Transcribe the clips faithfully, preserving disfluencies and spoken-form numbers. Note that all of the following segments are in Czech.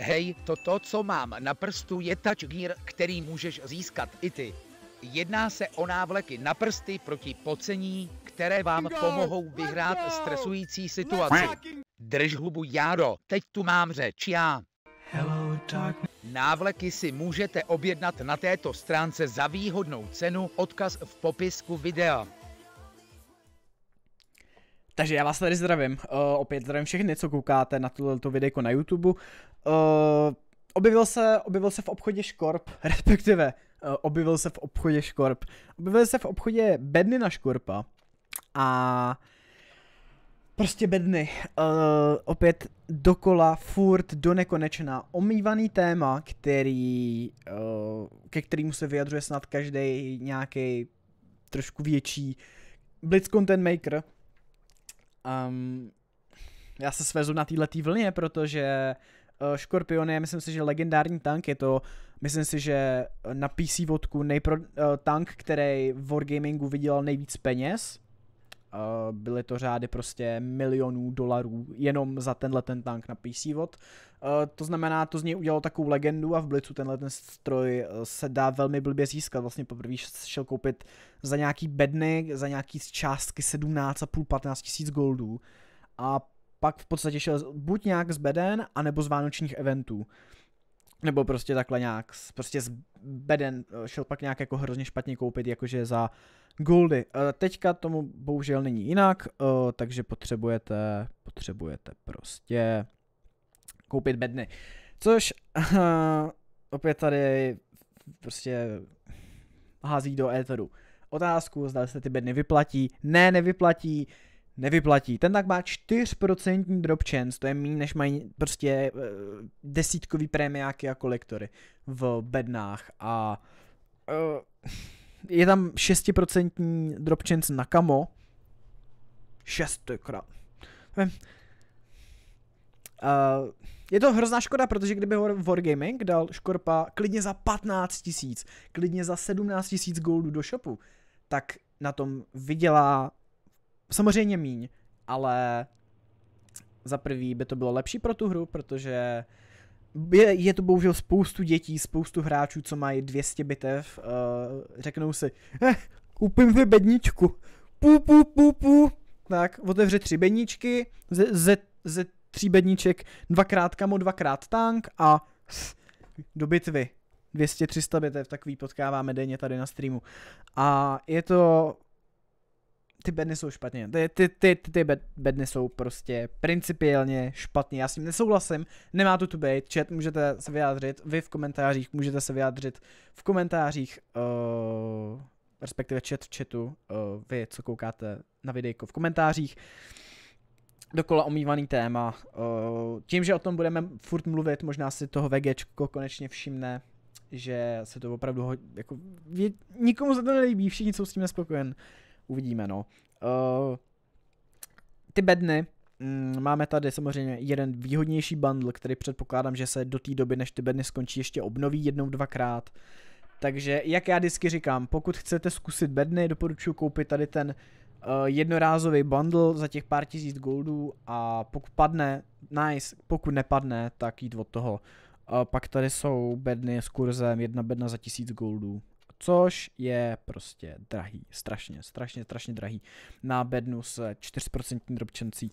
Hej, toto, co mám na prstu, je touch gear, který můžeš získat i ty. Jedná se o návleky na prsty proti pocení, které vám pomohou vyhrát stresující situaci. Drž hubu, Járo, teď tu mám řeč já. Návleky si můžete objednat na této stránce za výhodnou cenu, odkaz v popisku videa. Takže já vás tady zdravím, uh, opět zdravím všechny, co koukáte na tohleto videjko na YouTube. Uh, objevil, se, objevil se v obchodě Škorp, respektive uh, objevil se v obchodě Škorp. Objevil se v obchodě bedny na Škorpa a prostě bedny. Uh, opět dokola, furt, do nekonečna, omývaný téma, který, uh, ke kterému se vyjadřuje snad každý nějaký trošku větší blitz content maker. Um, já se svezu na této vlně, protože uh, Škorpion je, myslím si, že legendární tank, je to, myslím si, že na P C vodku nejpro, uh, tank, který v Wargamingu vydělal nejvíc peněz. Uh, byly to řády prostě milionů dolarů jenom za tenhle ten tank na P C vod. Uh, to znamená, to z něj udělalo takovou legendu a v Blitzu tenhle ten stroj uh, se dá velmi blbě získat. Vlastně poprvé šel koupit za nějaký bedny, za nějaký částky sedmnáct a půl patnáct tisíc goldů. A pak v podstatě šel buď nějak z beden, anebo z vánočních eventů. Nebo prostě takhle nějak, prostě z beden šel pak nějak jako hrozně špatně koupit, jakože za goldy. Teďka tomu bohužel není jinak, takže potřebujete, potřebujete prostě koupit bedny. Což opět tady prostě hází do éteru otázku, zda se ty bedny vyplatí. Ne, nevyplatí. Nevyplatí. Ten tak má čtyři procenta drop chance, to je méně, než mají prostě desítkový prémiáky a kolektory v bednách. A je tam šest procent drop chance na kamo. šestkrát. Je to hrozná škoda, protože kdyby Wargaming dal Škorpa klidně za patnáct tisíc, klidně za sedmnáct tisíc goldů do shopu, tak na tom vydělá samozřejmě míň, ale za prvý by to bylo lepší pro tu hru, protože je, je to bohužel spoustu dětí, spoustu hráčů, co mají dvě stě bitev, uh, řeknou si, eh, koupím si bedničku, pů, pů, pů, pů, tak otevře tři bedničky, ze, ze, ze tří bedniček dvakrát kamo, dvakrát tank a do bitvy, dvě stě tři sta bitev, takový potkáváme denně tady na streamu a je to... Ty bedny jsou špatně, ty, ty, ty, ty, ty bedny jsou prostě principiálně špatně, já s tím nesouhlasím, nemá to tu být, chat, můžete se vyjádřit, vy v komentářích, můžete se vyjádřit v komentářích, uh, respektive chat v chatu, uh, vy, co koukáte na videjko v komentářích, dokola omývaný téma, uh, tím, že o tom budeme furt mluvit, možná si toho VGčko konečně všimne, že se to opravdu hodí, jako, je, nikomu se to nelíbí, všichni jsou s tím nespokojen. Uvidíme, no. Uh, ty bedny, mm, máme tady samozřejmě jeden výhodnější bundle, který předpokládám, že se do té doby, než ty bedny skončí, ještě obnoví jednou, dvakrát. Takže, jak já vždycky říkám, pokud chcete zkusit bedny, doporučuji koupit tady ten uh, jednorázový bundle za těch pár tisíc goldů a pokud padne, nice, pokud nepadne, tak jít od toho. Uh, pak tady jsou bedny s kurzem jedna bedna za tisíc goldů. Což je prostě drahý, strašně, strašně, strašně drahý na bednu s čtyři procenta dropčencí.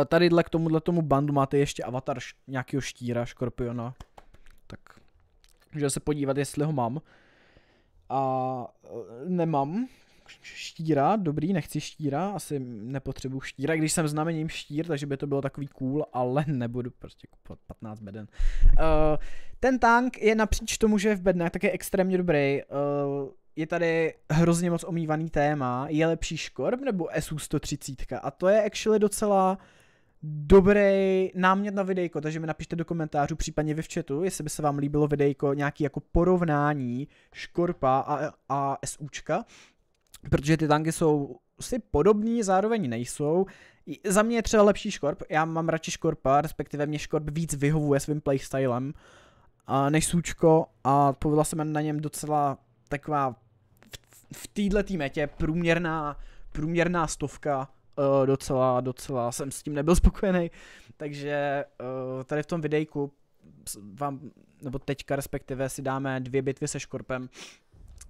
E, tadyhle k tomuhle tomu bandu máte ještě avatar nějakého štíra, škorpiona, tak můžu se podívat, jestli ho mám. A nemám štíra, dobrý, nechci štíra, asi nepotřebuji štíra, když jsem znamením štír, takže by to bylo takový cool, ale nebudu prostě kupovat patnáct beden. Uh, ten tank je napříč tomu, že v bednách tak je extrémně dobrý, uh, je tady hrozně moc omývaný téma, je lepší Škorp nebo S U sto třicet a to je actually docela dobrý námět na videjko, takže mi napište do komentářů, případně vy v chatu, jestli by se vám líbilo videjko, nějaký jako porovnání Škorpa a, a SUčka. Protože ty tanky jsou si podobný, zároveň nejsou. Za mě je třeba lepší Škorp, já mám radši Škorpa, respektive mě Škorp víc vyhovuje svým playstylem než Sůčko a povedla se mi na něm docela taková v této metě průměrná, průměrná stovka, docela, docela jsem s tím nebyl spokojený. Takže uh, tady v tom videjku vám, nebo teďka respektive si dáme dvě bitvy se škorpem,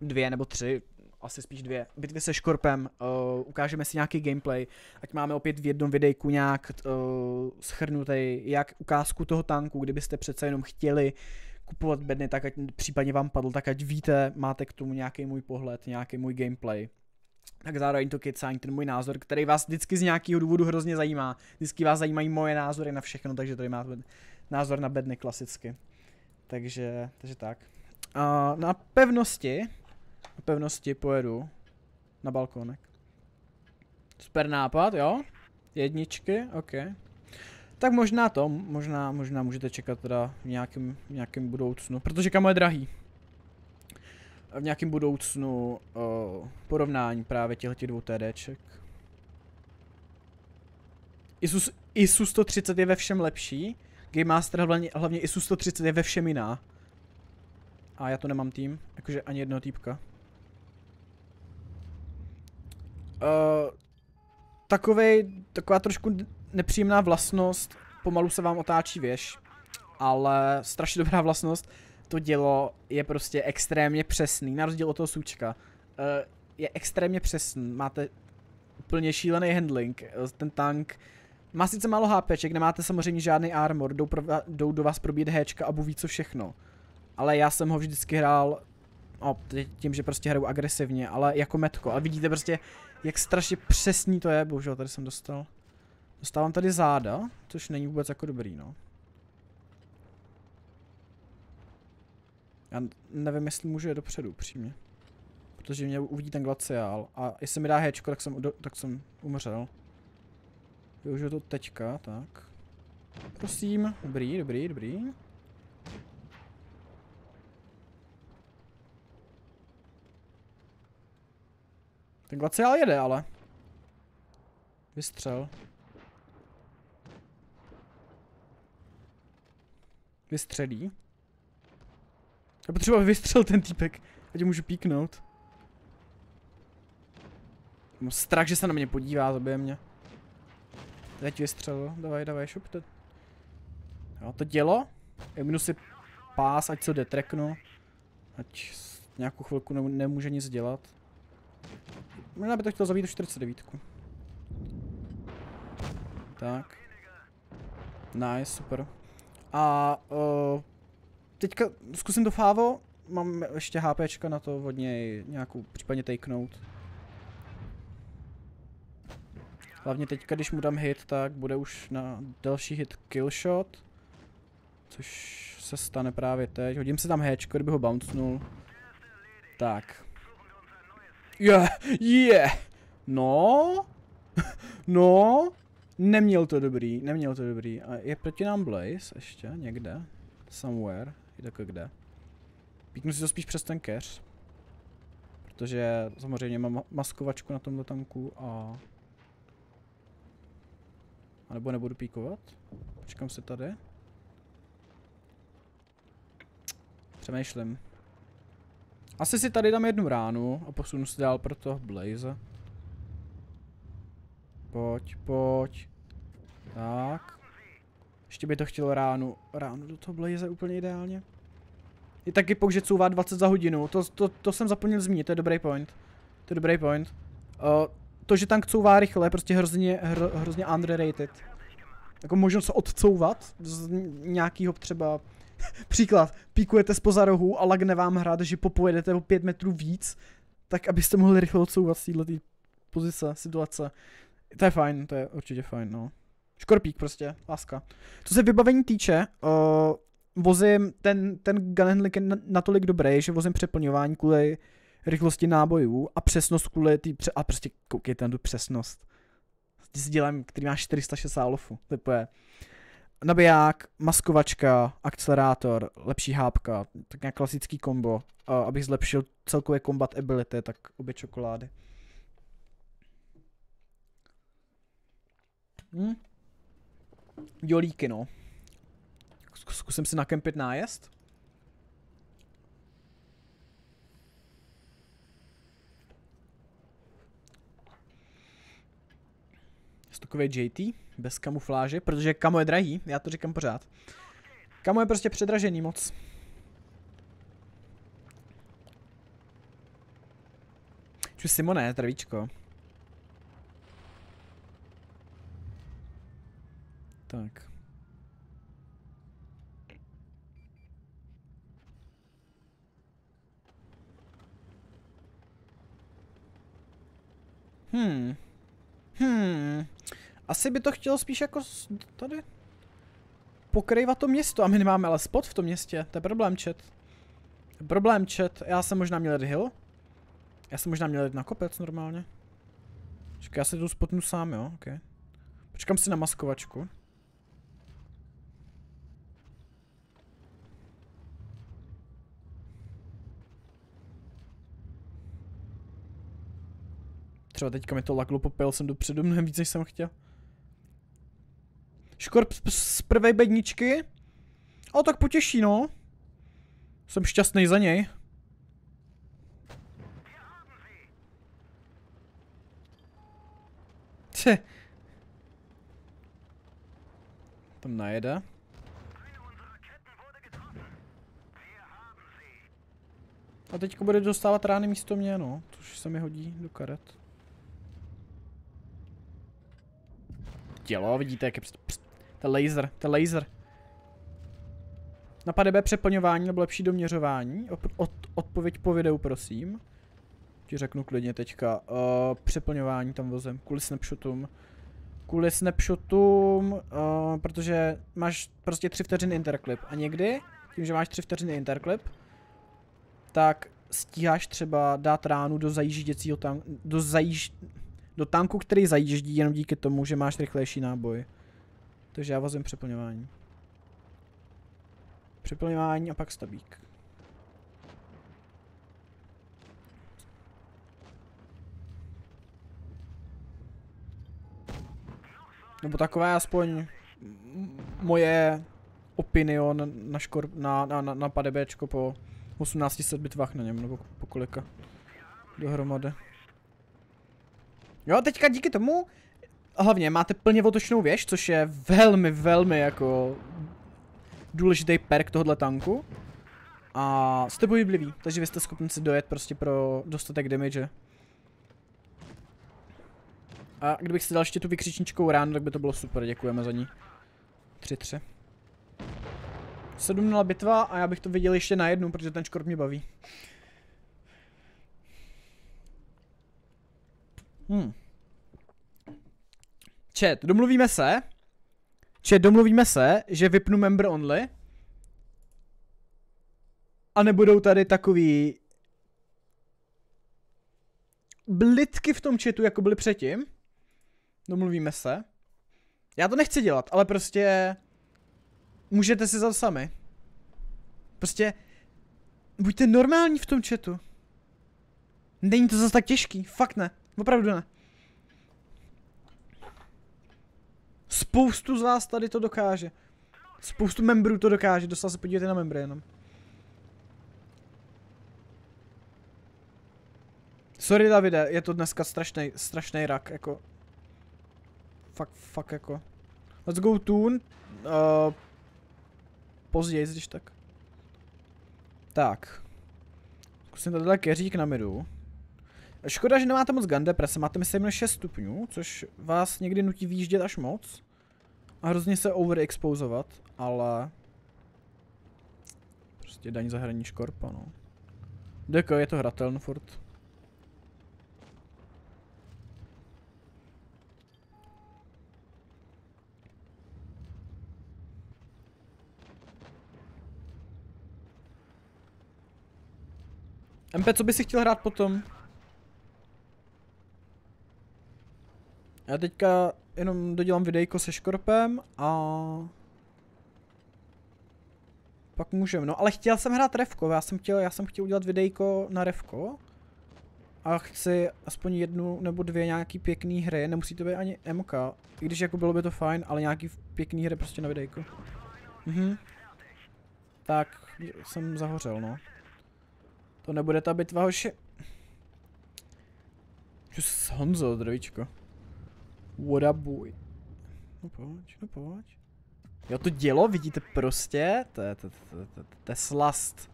dvě nebo tři, asi spíš dvě, bitvy se škorpem, uh, ukážeme si nějaký gameplay, ať máme opět v jednom videjku nějak uh, schrnutý, jak ukázku toho tanku, kdybyste přece jenom chtěli kupovat bedny, tak ať případně vám padl, tak ať víte, máte k tomu nějaký můj pohled, nějaký můj gameplay. Tak zároveň to kecání, ten můj názor, který vás vždycky z nějakého důvodu hrozně zajímá. Vždycky vás zajímají moje názory na všechno, takže tady máte názor na bedny klasicky. Takže, takže tak. A na pevnosti, na pevnosti pojedu na balkónek. Super nápad, jo? Jedničky, ok. Tak možná to, možná, možná můžete čekat teda v nějakém, v nějakém budoucnu, protože kamo je drahý. V nějakém budoucnu o, porovnání právě těchto dvou TDček. Isus, Isus sto třicet je ve všem lepší, Game Master hlavně, hlavně Isus sto třicet je ve všem jiná. A já to nemám tým, jakože ani jednoho týpka. Uh, takovej, taková trošku nepříjemná vlastnost, pomalu se vám otáčí věž, ale strašně dobrá vlastnost. To dělo je prostě extrémně přesný, na rozdíl od toho Sučka. Je extrémně přesný, máte úplně šílený handling, ten tank má sice málo HPček, nemáte samozřejmě žádný armor, jdou, pro, jdou do vás probít Hčka a buví co všechno. Ale já jsem ho vždycky hrál, o, tím, že prostě hraju agresivně, ale jako metko. A vidíte prostě, jak strašně přesný to je, bohužel tady jsem dostal. Dostávám tady záda, což není vůbec jako dobrý, no. Já nevím, jestli můžu je dopředu, upřímně. Protože mě uvidí ten glaciál a jestli mi dá hečko, tak jsem, tak jsem umřel. Využiju to teďka, tak. Prosím, dobrý, dobrý, dobrý. Ten glaciál jede, ale. Vystřel. Vystřelí. Já potřeba vystřel ten týpek, ať můžu píknout. Mám strach, že se na mě podívá, zabije mě. Teď vystřel, davaj, davaj, šup to. Jo, to dělo. Jmenu si pás, ať se detreknu. Ať nějakou chvilku nemůže nic dělat. Možná by to chtěl zabít do čtyřicet devět. Tak. Nice, super. A uh, teďka zkusím to fávo, mám ještě HPčka na to, od něj nějakou případně takenout. Hlavně teďka, když mu dám hit, tak bude už na další hit killshot. Což se stane právě teď, hodím si tam Hčko, kdyby ho bouncnul. Tak. Je, yeah, je, yeah. No, no, neměl to dobrý, neměl to dobrý. A je proti nám Blaze ještě někde, somewhere. Je takhle kde. Píknu si to spíš přes ten keř. Protože samozřejmě mám maskovačku na tomhle tanku a... A nebo nebudu píkovat. Počkám se tady. Přemýšlím. Asi si tady dám jednu ránu a posunu se dál pro toho Blaze. Pojď, pojď. Tak. Ještě by to chtělo ránu, ránu do toho Blaze úplně ideálně. Je taky pok, že couvá dvacet za hodinu, to, to, to jsem zapomněl zmínit, to je dobrý point. To je dobrý point. Uh, to, že tank couvá rychle, je prostě hrozně, hro, hrozně underrated. Jako možnost se odcouvat z nějakého třeba... Příklad, píkujete spoza rohu a lagne vám hra, že popojedete o pět metrů víc, tak abyste mohli rychle odsouvat z této pozice, situace. To je fajn, to je určitě fajn, no. Škorpík prostě, láska. Co se vybavení týče, uh, vozím ten, ten gun handling je natolik dobrý, že vozím přeplňování kvůli rychlosti nábojů a přesnost kvůli tý pře a prostě koukejte na tu přesnost. S dílem, který má čtyři sta šedesát lofu, to je nabiják, maskovačka, akcelerátor, lepší hápka, tak nějak klasický kombo, uh, abych zlepšil celkové combat ability, tak obě čokolády. Hm? Jolíky, no. Zkusím si nakempit nájezd. Stukovej J T bez kamufláže, protože Kamo je drahý, já to říkám pořád. Kamo je prostě předražený moc. Ču Simone, zdravíčko. Tak. Hmm. Hmm. Asi by to chtělo spíš jako tady pokrývat to město a my nemáme ale spot v tom městě. To je problém, chat. Problém, chat. Já jsem možná měl jít hill. Já jsem možná měl jít na kopec normálně. Počkej, já se tu spotnu sám, jo, ok. Počkám si na maskovačku. Třeba teďka mi to laglo, popil jsem dopředu mnohem víc, než jsem chtěl. Škorp z prvej bedničky. O, tak potěší, no. Jsem šťastný za něj. Tch. Tam najede. A teďka bude dostávat rány místo mě, no. Což se mi hodí do karet. Dělo, vidíte, jak je pst, pst, ten laser, ten laser. Napadne B přeplňování nebo lepší doměřování. Od, od, odpověď po videu, prosím. Ti řeknu klidně teďka. Uh, přeplňování tam vozem, kvůli snapshotům. Kvůli snapshotům, uh, protože máš prostě tři vteřiny interklip. A někdy, tím, že máš tři vteřiny interklip, tak stíháš třeba dát ránu do zajížděcího tam, do zajíž... do tanku, který zajíždí jenom díky tomu, že máš rychlejší náboj. Takže já vozím přeplňování. Přeplňování a pak stabík. Nebo taková aspoň moje opinion na, škor, na, na, na, na padebéčko po osmnácti set bitvách na něm, nebo po kolika dohromady. Jo, teďka díky tomu, hlavně máte plně otočnou věž, což je velmi, velmi jako důležitý perk tohohle tanku. A jste pohybliví, takže vy jste schopni si dojet prostě pro dostatek damage. A kdybych si dal ještě tu vykřičničkou ránu, tak by to bylo super, děkujeme za ní. tři tři. sedm nula bitva a já bych to viděl ještě na jednu, protože ten škort mě baví. Hmm. Chat, domluvíme se. Chat, domluvíme se, že vypnu member only. A nebudou tady takový blitky v tom chatu, jako byly předtím. Domluvíme se. Já to nechci dělat, ale prostě můžete si za to sami. Prostě buďte normální v tom chatu. Není to zase tak těžký, fakt ne. Opravdu ne. Spoustu z vás tady to dokáže. Spoustu membrů to dokáže. Dostal se podívejte na membry jenom. Sorry Davide, je to dneska strašný, strašný rak, jako. Fakt, fakt jako. Let's go tune. Uh, později, když tak. Tak. Zkusím tadyhle keřík na midu. Škoda, že nemáte moc gun deprese, máte myslím šest stupňů, což vás někdy nutí výjíždět až moc a hrozně se overexposovat, ale prostě daň za hraní škorpa, no. Deko, je to hratelno furt. M P, co by si chtěl hrát potom? Já teďka jenom dodělám videjko se škorpem a pak můžeme, no ale chtěl jsem hrát revko, já jsem chtěl, já jsem chtěl udělat videjko na revko a chci aspoň jednu nebo dvě nějaký pěkný hry, nemusí to být ani M K, i když jako bylo by to fajn, ale nějaký pěkný hry prostě na videjko. Mhm. Tak, jsem zahořel, no. To nebude ta bitva, hoši. Honzo, zdravíčko. Voda bůj. No pojď, no pojď. Jo, to dělo, vidíte prostě? To je slast.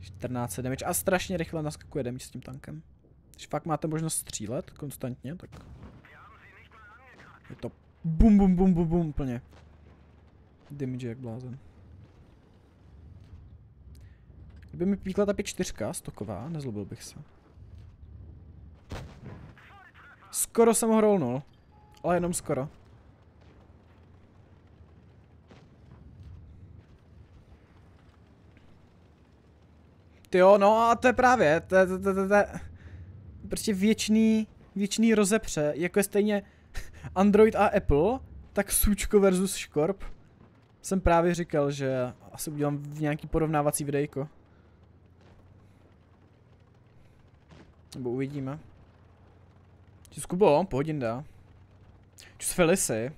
čtrnáct damage a strašně rychle naskakuje damage s tím tankem. Když fakt máte možnost střílet konstantně, tak... Je to bum bum bum bum bum plně. Damage jak blázen. Kdyby mi píkla ta pět čtyřka stoková, nezlobil bych se. Skoro jsem ho rollnul, ale jenom skoro. Tyjo, no a to je právě, to je, to, to, to, to je prostě věčný, věčný rozepře, jako je stejně Android a Apple, tak Sučko versus Škorp. Jsem právě říkal, že asi udělám v nějaký porovnávací videjko. Nebo uvidíme. Čusku bylo, po hodin dá. Čus Felisy.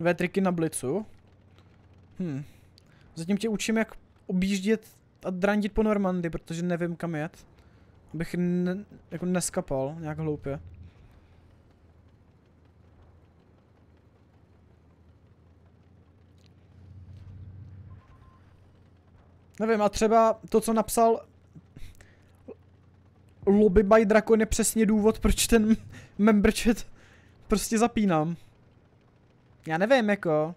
Nové triky na blicu. Hm. Zatím tě učím, jak objíždět a drandit po Normandii, protože nevím kam jet. Abych ne, jako neskapal nějak hloupě. Nevím, a třeba to, co napsal Lobby by Drakon, je přesně důvod, proč ten memberchat prostě zapínám. Já nevím, jako.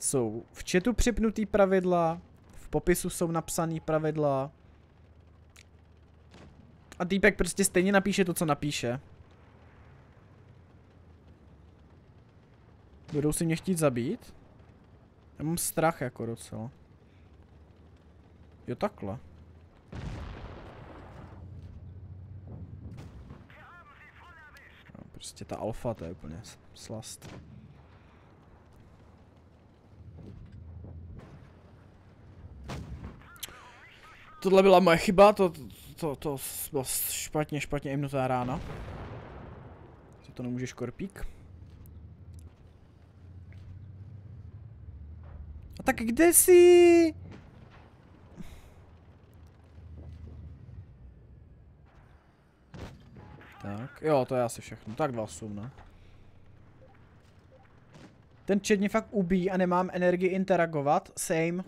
Jsou v chatu připnutý pravidla, v popisu jsou napsaný pravidla. A týpek prostě stejně napíše to, co napíše. Budou si mě chtít zabít? Já mám strach, jako docela. Jo, takhle. No, prostě ta alfa, to je úplně slast. Tohle byla moje chyba, to, to, to, to byla špatně, špatně imnutá rána. Co to nemůže škorpík? A tak kde jsi? Tak, jo, to je asi všechno. Tak dvacet osm, ne? Ten chat mě fakt ubíjí a nemám energii interagovat. Same.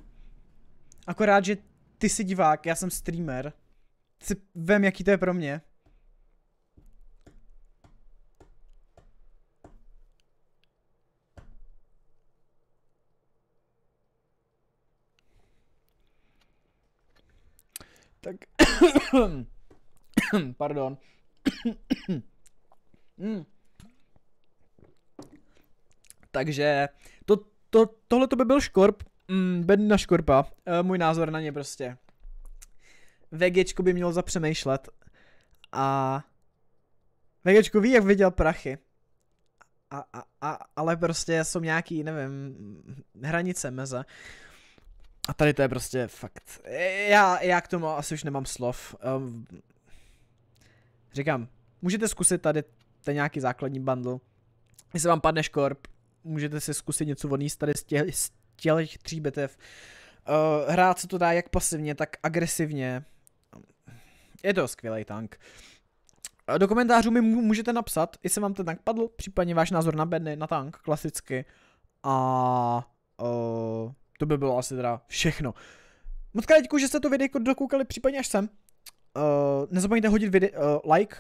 Akorát, že ty jsi divák, já jsem streamer. Si vem, jaký to je pro mě. Tak. Pardon. mm. Takže to, to, tohle to by byl Škorp, mm, bedna Škorpa, e, můj názor na ně prostě. VGčko by mělo zapřemýšlet a VGčko ví, jak viděl prachy, a, a, a, ale prostě jsou nějaký, nevím, hranice, meze. A tady to je prostě fakt, já, já k tomu asi už nemám slov. Um, Říkám, můžete zkusit tady ten nějaký základní bundle. Jestli vám padne Škorp, můžete si zkusit něco odníst tady z těch tří bitev. Uh, hrát se to dá jak pasivně, tak agresivně. Je to skvělý tank. Uh, do komentářů mi můžete napsat, jestli vám ten tank padl, případně váš názor na bedny, na tank, klasicky. A uh, to by bylo asi teda všechno. Moc krát děkuji, že jste to videjko dokoukali, případně až sem. Uh, nezapomeňte hodit video, uh, like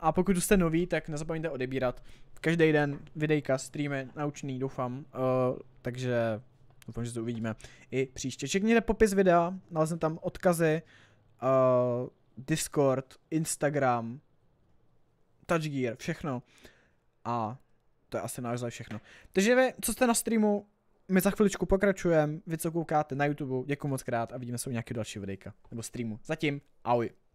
a pokud jste nový, tak nezapomeňte odebírat. Každý den videjka, streamy, naučný, doufám. Uh, takže doufám, že to uvidíme i příště. Čekněte popis videa, nalezne tam odkazy, uh, Discord, Instagram, Touchgear, všechno. A to je asi náš za všechno. Takže vy, co jste na streamu, my za chviličku pokračujeme, vy co koukáte na YouTube, děkuji moc krát a vidíme se u nějakého dalšího videjka, nebo streamu. Zatím, ahoj.